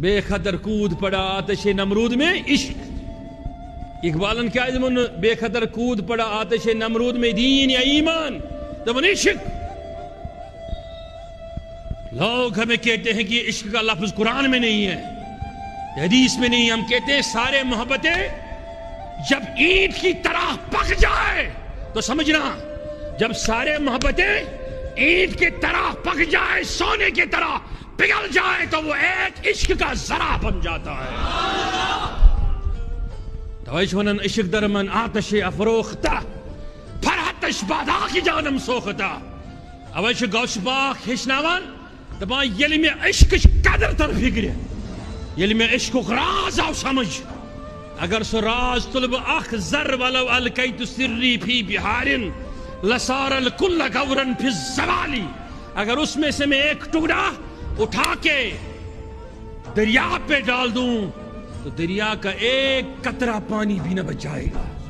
بے خطر کود پڑا آتش نمرود میں عشق اقبالاً کیا ازمون بے خطر کود پڑا آتش نمرود میں دین یا ایمان تب ان عشق لوگ ہمیں کہتے ہیں کہ عشق کا لفظ قرآن میں نہیں ہے حدیث میں نہیں ہے ہم کہتے ہیں سارے محبتیں جب اینٹ کی طرح پک جائے تو سمجھنا جب سارے محبتیں اینٹ کی طرح پک جائے سونے کی طرح پگھل جائے تو وہ ایک عشق کا ذرہ بن جاتا ہے توجہن عشق درمن آتش افروختہ پرہتش بادا کی جانم سوختہ اوش گوش باق ہشناوان دبا یلی میں عشقش قدر تر فکر یلی میں عشق راز آو سمجھ اگر سو راز طلب اخ ذر ولو الکیت سری پی بحارن لسار الکل گورن پی الزوالی اگر اس میں سے میں ایک ٹکڑا اٹھا کے دریا پہ ڈال دوں تو دریا کا ایک قطرہ پانی بھی نہ بچ جائے گا